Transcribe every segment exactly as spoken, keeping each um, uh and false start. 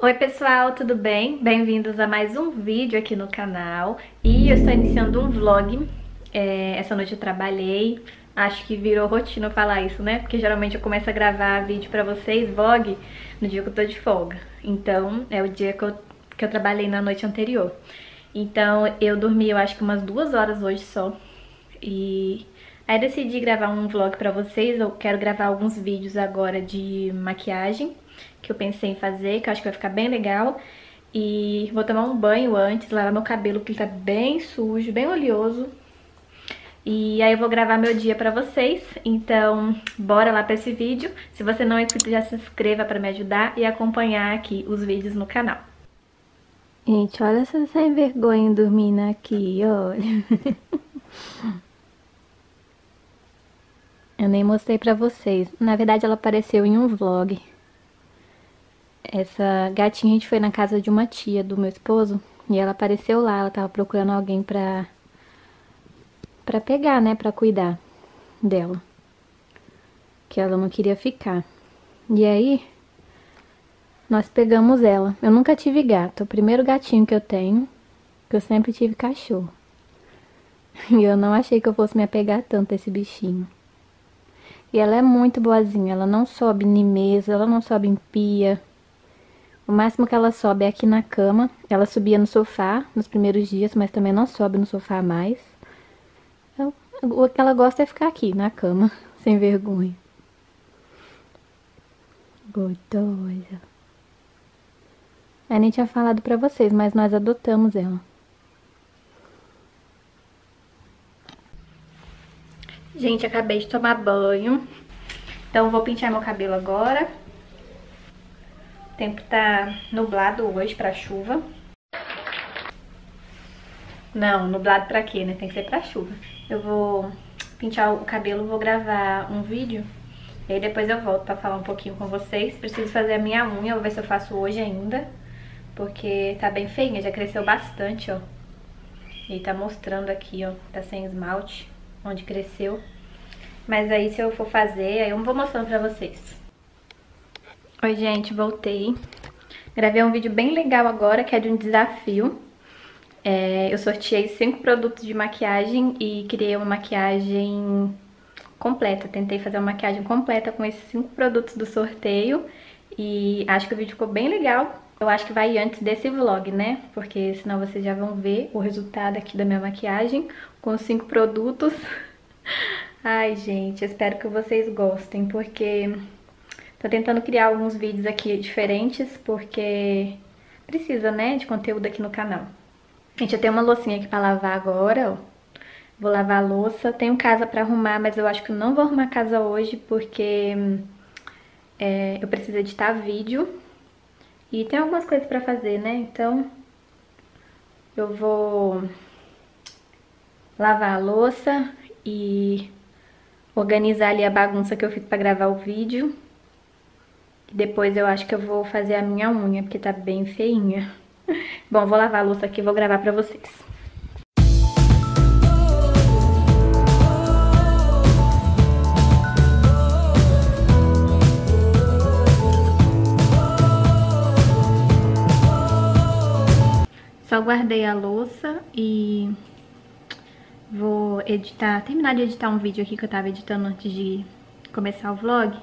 Oi pessoal, tudo bem? Bem-vindos a mais um vídeo aqui no canal. E eu estou iniciando um vlog. É, essa noite eu trabalhei. Acho que virou rotina falar isso, né? Porque geralmente eu começo a gravar vídeo pra vocês, vlog, no dia que eu tô de folga. Então, é o dia que eu, que eu trabalhei na noite anterior. Então, eu dormi, eu acho que umas duas horas hoje só. E aí decidi gravar um vlog pra vocês. Eu quero gravar alguns vídeos agora de maquiagem que eu pensei em fazer, que eu acho que vai ficar bem legal. E vou tomar um banho antes, lavar meu cabelo, que ele tá bem sujo, bem oleoso. E aí eu vou gravar meu dia pra vocês. Então, bora lá pra esse vídeo. Se você não é inscrito, já se inscreva pra me ajudar e acompanhar aqui os vídeos no canal. Gente, olha essa sem vergonha dormindo aqui, olha. Eu nem mostrei pra vocês. Na verdade, ela apareceu em um vlog. Essa gatinha, a gente foi na casa de uma tia do meu esposo e ela apareceu lá, ela tava procurando alguém pra, pra pegar, né, pra cuidar dela, que ela não queria ficar. E aí, nós pegamos ela. Eu nunca tive gato, o primeiro gatinho que eu tenho, que eu sempre tive cachorro. E eu não achei que eu fosse me apegar tanto a esse bichinho. E ela é muito boazinha, ela não sobe em mesa, ela não sobe em pia. O máximo que ela sobe é aqui na cama. Ela subia no sofá nos primeiros dias, mas também não sobe no sofá mais. Então, o que ela gosta é ficar aqui, na cama, sem vergonha. Gostosa. Eu nem tinha falado pra vocês, mas nós adotamos ela. Gente, acabei de tomar banho. Então, vou pentear meu cabelo agora. O tempo tá nublado hoje pra chuva. Não, nublado pra quê, né? Tem que ser pra chuva. Eu vou pentear o cabelo, vou gravar um vídeo. E aí depois eu volto pra falar um pouquinho com vocês. Preciso fazer a minha unha, vou ver se eu faço hoje ainda. Porque tá bem feinha, já cresceu bastante, ó. E tá mostrando aqui, ó. Tá sem esmalte, onde cresceu. Mas aí se eu for fazer, aí eu vou mostrando pra vocês. Oi gente, voltei. Gravei um vídeo bem legal agora, que é de um desafio. É, eu sorteei cinco produtos de maquiagem e criei uma maquiagem completa. Tentei fazer uma maquiagem completa com esses cinco produtos do sorteio. E acho que o vídeo ficou bem legal. Eu acho que vai antes desse vlog, né? Porque senão vocês já vão ver o resultado aqui da minha maquiagem com os cinco produtos. Ai gente, espero que vocês gostem, porque tô tentando criar alguns vídeos aqui diferentes, porque precisa, né, de conteúdo aqui no canal. Gente, eu tenho uma loucinha aqui pra lavar agora, ó. Vou lavar a louça. Tenho casa pra arrumar, mas eu acho que eu não vou arrumar a casa hoje, porque é, eu preciso editar vídeo. E tem algumas coisas pra fazer, né? Então, eu vou lavar a louça e organizar ali a bagunça que eu fiz pra gravar o vídeo. Depois eu acho que eu vou fazer a minha unha, porque tá bem feinha. Bom, vou lavar a louça aqui e vou gravar pra vocês. Só guardei a louça e vou editar, terminar de editar um vídeo aqui que eu tava editando antes de começar o vlog.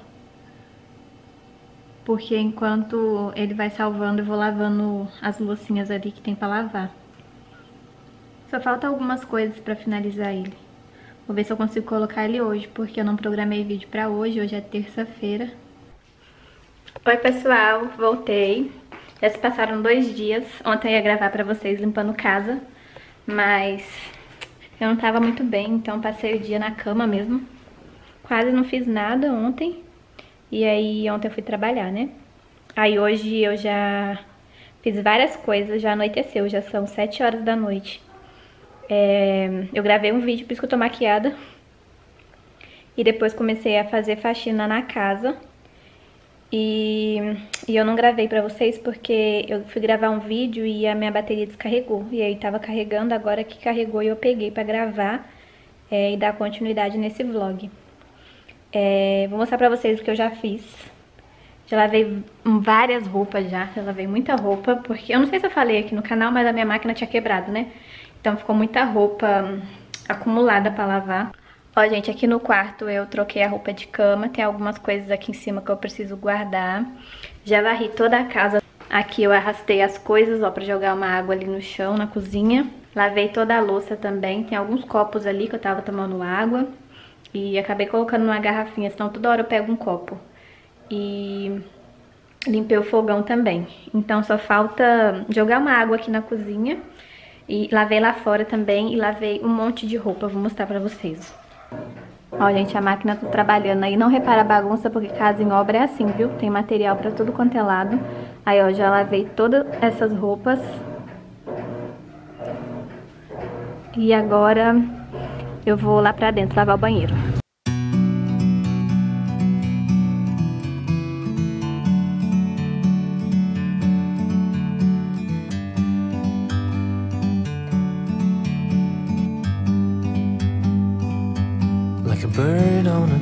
Porque enquanto ele vai salvando, eu vou lavando as loucinhas ali que tem pra lavar. Só falta algumas coisas pra finalizar ele. Vou ver se eu consigo colocar ele hoje, porque eu não programei vídeo pra hoje. Hoje é terça-feira. Oi, pessoal. Voltei. Já se passaram dois dias. Ontem eu ia gravar pra vocês limpando casa, mas eu não tava muito bem, então passei o dia na cama mesmo. Quase não fiz nada ontem. E aí ontem eu fui trabalhar, né? Aí hoje eu já fiz várias coisas, já anoiteceu, já são sete horas da noite. É, eu gravei um vídeo, por isso que eu tô maquiada. E depois comecei a fazer faxina na casa. E, e eu não gravei pra vocês porque eu fui gravar um vídeo e a minha bateria descarregou. E aí tava carregando, agora que carregou e eu peguei pra gravar é, e dar continuidade nesse vlog. É, vou mostrar pra vocês o que eu já fiz. Já lavei várias roupas já, já lavei muita roupa, porque eu não sei se eu falei aqui no canal, mas a minha máquina tinha quebrado, né? Então ficou muita roupa acumulada pra lavar. Ó, gente, aqui no quarto eu troquei a roupa de cama, tem algumas coisas aqui em cima que eu preciso guardar. Já varri toda a casa. Aqui eu arrastei as coisas, ó, pra jogar uma água ali no chão, na cozinha. Lavei toda a louça também, tem alguns copos ali que eu tava tomando água. E acabei colocando numa garrafinha, senão toda hora eu pego um copo. E limpei o fogão também. Então só falta jogar uma água aqui na cozinha. E lavei lá fora também e lavei um monte de roupa, vou mostrar pra vocês. Ó, gente, a máquina tá trabalhando aí. Não repara a bagunça, porque casa em obra é assim, viu? Tem material pra tudo quanto é lado. Aí, ó, já lavei todas essas roupas. E agora eu vou lá pra dentro lavar o banheiro. Bird on a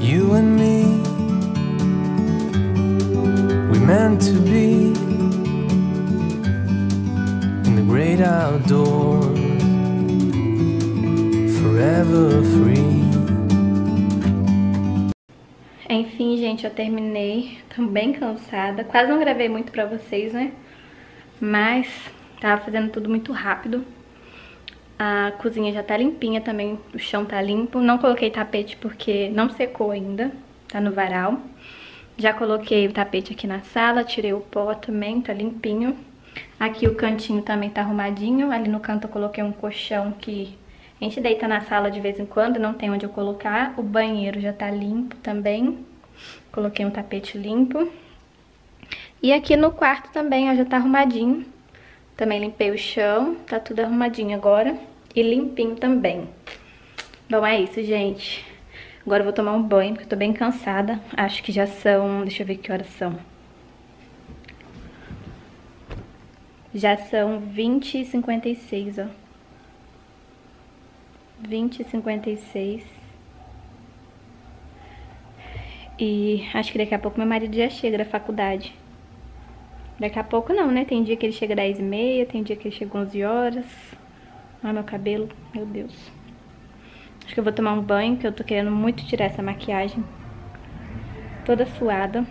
you and me. We meant to be in the great outdoors, forever free. Enfim, gente, eu terminei. Tô bem cansada. Quase não gravei muito pra vocês, né? Mas tava fazendo tudo muito rápido. A cozinha já tá limpinha também, o chão tá limpo. Não coloquei tapete porque não secou ainda, tá no varal. Já coloquei o tapete aqui na sala, tirei o pó também, tá limpinho. Aqui o cantinho também tá arrumadinho. Ali no canto eu coloquei um colchão que a gente deita na sala de vez em quando, não tem onde eu colocar. O banheiro já tá limpo também, coloquei um tapete limpo. E aqui no quarto também, ó, já tá arrumadinho. Também limpei o chão, tá tudo arrumadinho agora. E limpinho também. Bom, é isso, gente. Agora eu vou tomar um banho, porque eu tô bem cansada. Acho que já são... Deixa eu ver que horas são. Já são vinte e cinquenta e seis, ó. vinte e cinquenta e seis. E acho que daqui a pouco meu marido já chega da faculdade. Daqui a pouco não, né? Tem dia que ele chega dez e meia, tem dia que ele chega onze horas. Ai, meu cabelo, meu Deus. Acho que eu vou tomar um banho, que eu tô querendo muito tirar essa maquiagem. Toda suada.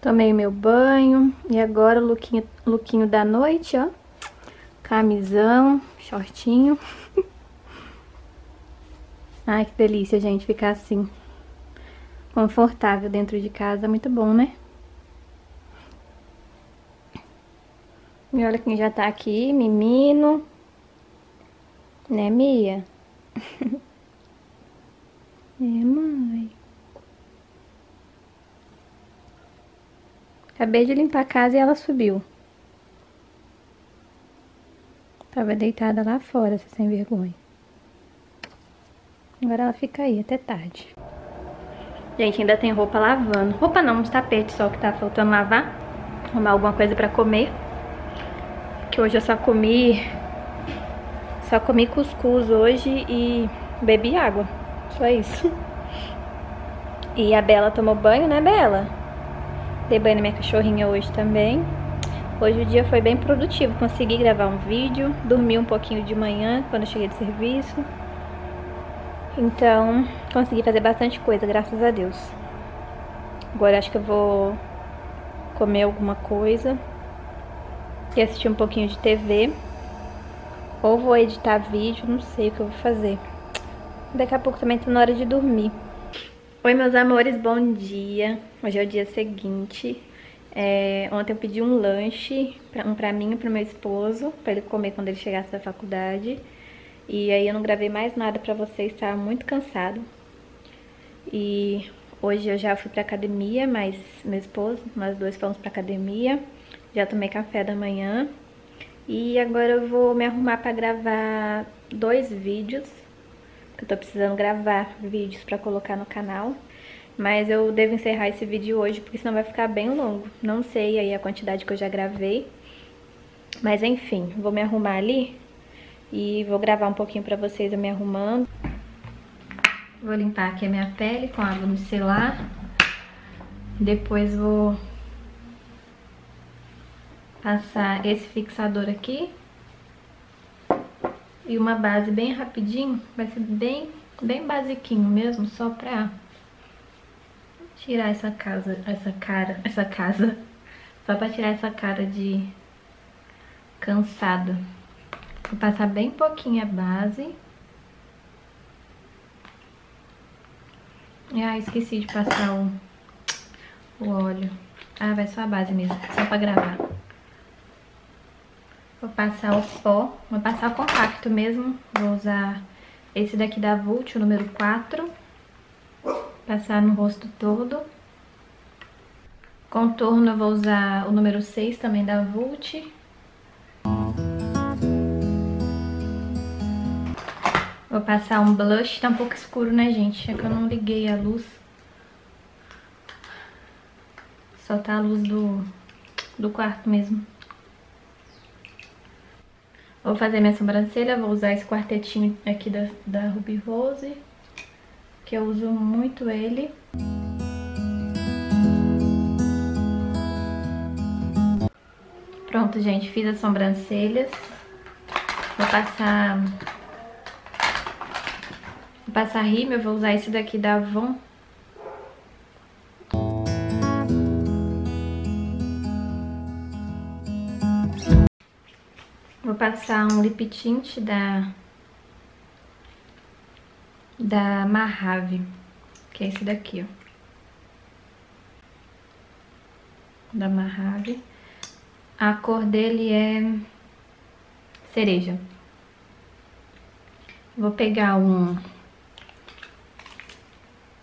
Tomei meu banho. E agora o lookinho, lookinho da noite, ó. Camisão, shortinho. Ai, que delícia, gente, ficar assim. Confortável dentro de casa, muito bom, né? E olha quem já tá aqui, menino. Né, Mia? É, mãe. Acabei de limpar a casa e ela subiu. Tava deitada lá fora, sem vergonha. Agora ela fica aí até tarde. Gente, ainda tem roupa lavando. Roupa não, uns tapetes só que tá faltando lavar. Arrumar alguma coisa pra comer. Que hoje eu só comi, só comi cuscuz hoje e bebi água, só isso. E a Bela tomou banho, né, Bela? Dei banho na minha cachorrinha hoje também. Hoje o dia foi bem produtivo, consegui gravar um vídeo, dormi um pouquinho de manhã quando eu cheguei do serviço. Então, consegui fazer bastante coisa, graças a Deus. Agora acho que eu vou comer alguma coisa. E assistir um pouquinho de T V. Ou vou editar vídeo, não sei o que eu vou fazer. Daqui a pouco também tá na hora de dormir. Oi, meus amores, bom dia. Hoje é o dia seguinte. é, Ontem eu pedi um lanche pra, Um pra mim e pro meu esposo, pra ele comer quando ele chegasse da faculdade. E aí eu não gravei mais nada pra vocês, tava muito cansado. E Hoje eu já fui pra academia, mas meu esposo, nós dois fomos pra academia. Já tomei café da manhã. E agora eu vou me arrumar pra gravar dois vídeos. Que eu tô precisando gravar vídeos pra colocar no canal. Mas eu devo encerrar esse vídeo hoje, porque senão vai ficar bem longo. Não sei aí a quantidade que eu já gravei. Mas enfim, vou me arrumar ali. E vou gravar um pouquinho pra vocês eu me arrumando. Vou limpar aqui a minha pele com água micelar. Depois vou passar esse fixador aqui. E uma base bem rapidinho. Vai ser bem, bem basiquinho mesmo, só pra tirar essa casa, essa cara, essa casa. Só pra tirar essa cara de cansada. Vou passar bem pouquinho a base. Ah, esqueci de passar o, o óleo. Ah, vai só a base mesmo, só pra gravar. Vou passar o pó, vou passar o compacto mesmo. Vou usar esse daqui da Vult, o número quatro. Passar no rosto todo. Contorno eu vou usar o número seis também da Vult. Vou passar um blush, tá um pouco escuro, né, gente? É que eu não liguei a luz. Só tá a luz do, do quarto mesmo. Vou fazer minha sobrancelha, vou usar esse quartetinho aqui da, da Ruby Rose, que eu uso muito ele. Pronto, gente, fiz as sobrancelhas. Vou passar... passar rímel, eu vou usar esse daqui da Avon. Vou passar um lip tint da da Mahave, que é esse daqui, ó. Da Mahave. A cor dele é cereja. Vou pegar um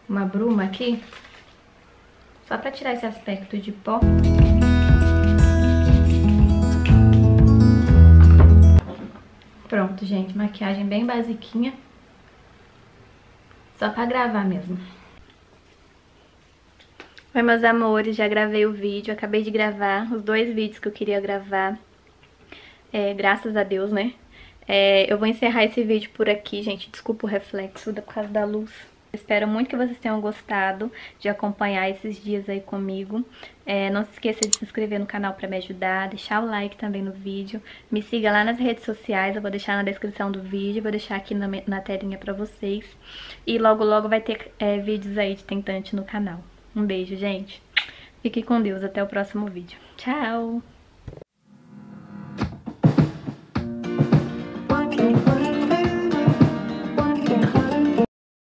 uma bruma aqui, só pra tirar esse aspecto de pó. Pronto, gente, maquiagem bem basiquinha, só pra gravar mesmo. Oi, meus amores, já gravei o vídeo, acabei de gravar os dois vídeos que eu queria gravar, é, graças a Deus, né? É, eu vou encerrar esse vídeo por aqui, gente, desculpa o reflexo por causa da luz. Espero muito que vocês tenham gostado de acompanhar esses dias aí comigo. É, não se esqueça de se inscrever no canal para me ajudar, deixar o like também no vídeo. Me siga lá nas redes sociais, eu vou deixar na descrição do vídeo, vou deixar aqui na, na telinha para vocês. E logo logo vai ter é, vídeos aí de tentante no canal. Um beijo, gente. Fique com Deus, até o próximo vídeo. Tchau!